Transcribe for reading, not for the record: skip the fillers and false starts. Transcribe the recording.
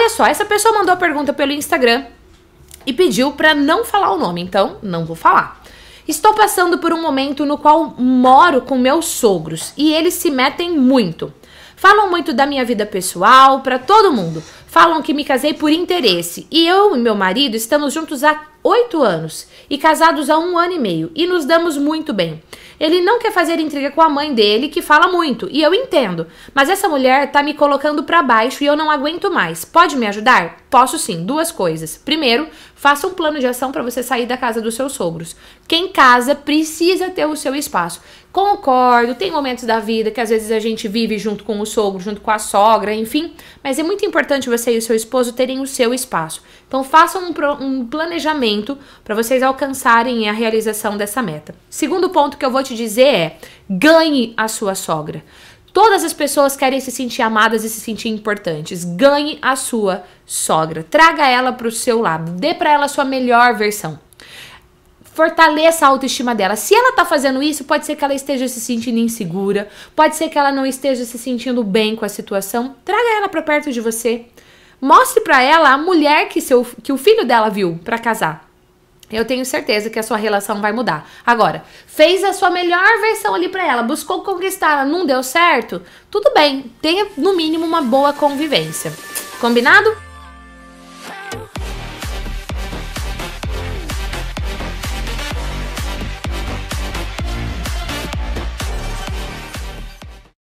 Olha só, essa pessoa mandou a pergunta pelo Instagram e pediu pra não falar o nome, então não vou falar. Estou passando por um momento no qual moro com meus sogros e eles se metem muito. Falam muito da minha vida pessoal pra todo mundo. Falam que me casei por interesse. E eu e meu marido estamos juntos há 8 anos e casados há 1 ano e meio. E nos damos muito bem. Ele não quer fazer intriga com a mãe dele, que fala muito. E eu entendo. Mas essa mulher tá me colocando pra baixo e eu não aguento mais. Pode me ajudar? Posso sim. 2 coisas. Primeiro, faça um plano de ação pra você sair da casa dos seus sogros. Quem casa precisa ter o seu espaço. Concordo, tem momentos da vida que às vezes a gente vive junto com o sogro, junto com a sogra, enfim. Mas é muito importante você e o seu esposo terem o seu espaço. Então façam um planejamento para vocês alcançarem a realização dessa meta. Segundo ponto que eu vou te dizer é: ganhe a sua sogra. Todas as pessoas querem se sentir amadas e se sentir importantes. Ganhe a sua sogra. Traga ela para o seu lado. Dê para ela a sua melhor versão. Fortaleça a autoestima dela. Se ela tá fazendo isso, pode ser que ela esteja se sentindo insegura, pode ser que ela não esteja se sentindo bem com a situação. Traga ela pra perto de você. Mostre pra ela a mulher que o filho dela viu pra casar. Eu tenho certeza que a sua relação vai mudar. Agora, fez a sua melhor versão ali pra ela, buscou conquistá-la, não deu certo? Tudo bem, tenha no mínimo uma boa convivência. Combinado?